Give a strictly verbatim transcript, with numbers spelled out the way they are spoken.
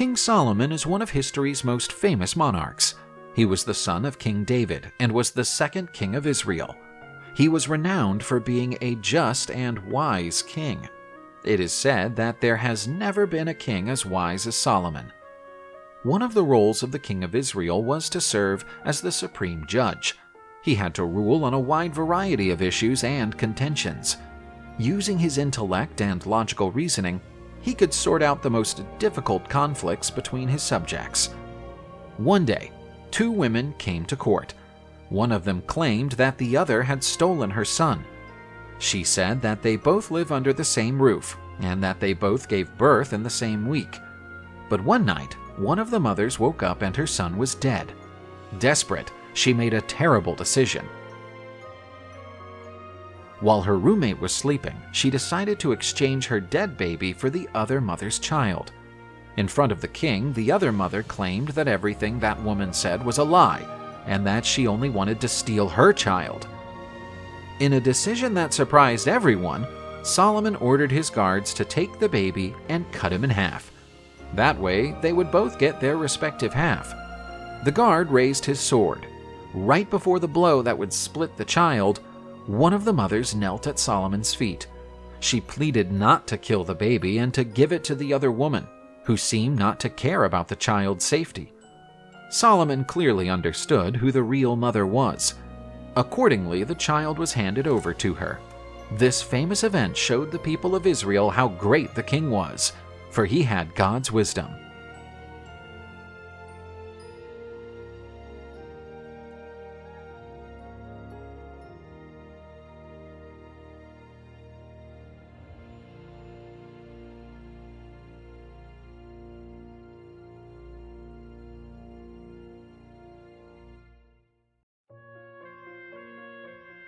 King Solomon is one of history's most famous monarchs. He was the son of King David and was the second king of Israel. He was renowned for being a just and wise king. It is said that there has never been a king as wise as Solomon. One of the roles of the king of Israel was to serve as the supreme judge. He had to rule on a wide variety of issues and contentions. Using his intellect and logical reasoning, he could sort out the most difficult conflicts between his subjects. One day, two women came to court. One of them claimed that the other had stolen her son. She said that they both live under the same roof and that they both gave birth in the same week. But one night, one of the mothers woke up and her son was dead. Desperate, she made a terrible decision. While her roommate was sleeping, she decided to exchange her dead baby for the other mother's child. In front of the king, the other mother claimed that everything that woman said was a lie and that she only wanted to steal her child. In a decision that surprised everyone, Solomon ordered his guards to take the baby and cut him in half. That way, they would both get their respective half. The guard raised his sword. Right before the blow that would split the child, one of the mothers knelt at Solomon's feet. She pleaded not to kill the baby and to give it to the other woman, who seemed not to care about the child's safety. Solomon clearly understood who the real mother was. Accordingly, the child was handed over to her. This famous event showed the people of Israel how great the king was, for he had God's wisdom.